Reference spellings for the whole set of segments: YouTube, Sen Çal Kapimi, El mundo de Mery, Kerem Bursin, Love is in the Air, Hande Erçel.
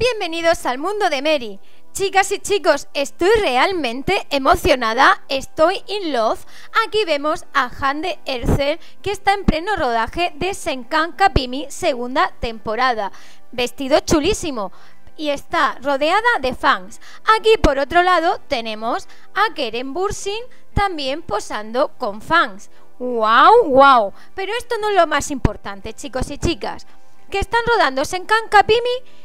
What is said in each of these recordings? Bienvenidos al mundo de Mery. Chicas y chicos, estoy realmente emocionada, estoy in love. Aquí vemos a Hande Erçel, que está en pleno rodaje de Sen Çal Kapimi segunda temporada. Vestido chulísimo y está rodeada de fans. Aquí por otro lado tenemos a Kerem Bursin también posando con fans. ¡Wow, wow! Pero esto no es lo más importante, chicos y chicas. Que están rodando Sen Çal Kapimi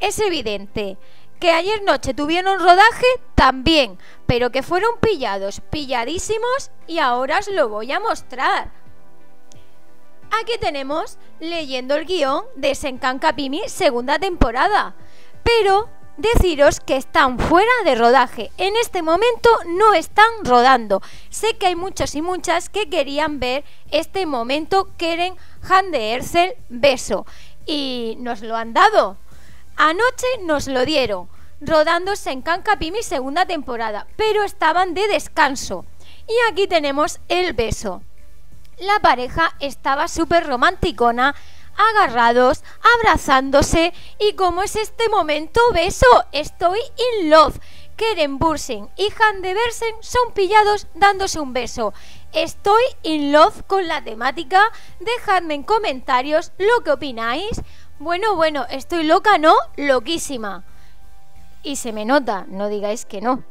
es evidente. Que ayer noche tuvieron rodaje también, pero que fueron pilladísimos, y ahora os lo voy a mostrar. Aquí tenemos leyendo el guión de Sen Çal Kapimi segunda temporada, pero deciros que están fuera de rodaje, en este momento no están rodando. Sé que hay muchos y muchas que querían ver este momento, quieren Hande Erçel beso, y nos lo han dado. Anoche nos lo dieron, rodando Sen Çal Kapimi segunda temporada, pero estaban de descanso. Y aquí tenemos el beso. La pareja estaba súper romanticona, agarrados, abrazándose, y como es este momento beso, estoy in love. Kerem Bursin y Hande Erçel son pillados dándose un beso. Estoy in love con la temática. Dejadme en comentarios lo que opináis. Bueno, estoy loca, ¿no? Loquísima. Y se me nota, no digáis que no.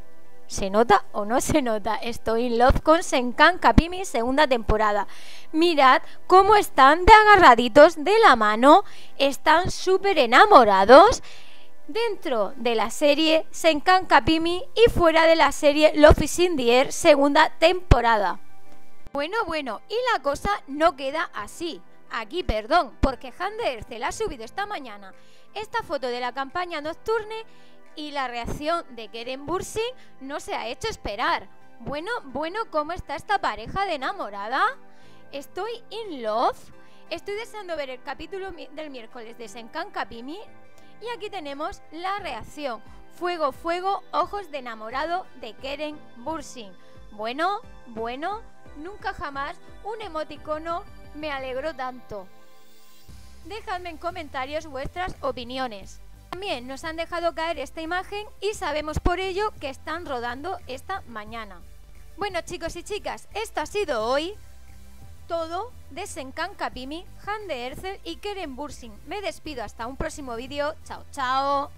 ¿Se nota o no se nota? Estoy in love con Sen Çal Kapimi segunda temporada. Mirad cómo están de agarraditos de la mano. Están súper enamorados. Dentro de la serie Sen Çal Kapimi y fuera de la serie Love is in the Air segunda temporada. Bueno, y la cosa no queda así. Aquí, perdón, porque Hande Erçel ha subido esta mañana esta foto de la campaña nocturna y la reacción de Kerem Bursin no se ha hecho esperar. Bueno, ¿cómo está esta pareja de enamorada? Estoy in love. Estoy deseando ver el capítulo del miércoles de Sen Çal Kapimi. Y aquí tenemos la reacción. Fuego, fuego, ojos de enamorado de Kerem Bursin. Bueno, nunca jamás un emoticono me alegró tanto. Dejadme en comentarios vuestras opiniones. También nos han dejado caer esta imagen y sabemos por ello que están rodando esta mañana. Bueno, chicos y chicas, esto ha sido hoy todo de Sen Çal Kapimi, Hande Erçel y Kerem Bursin. Me despido hasta un próximo vídeo. Chao.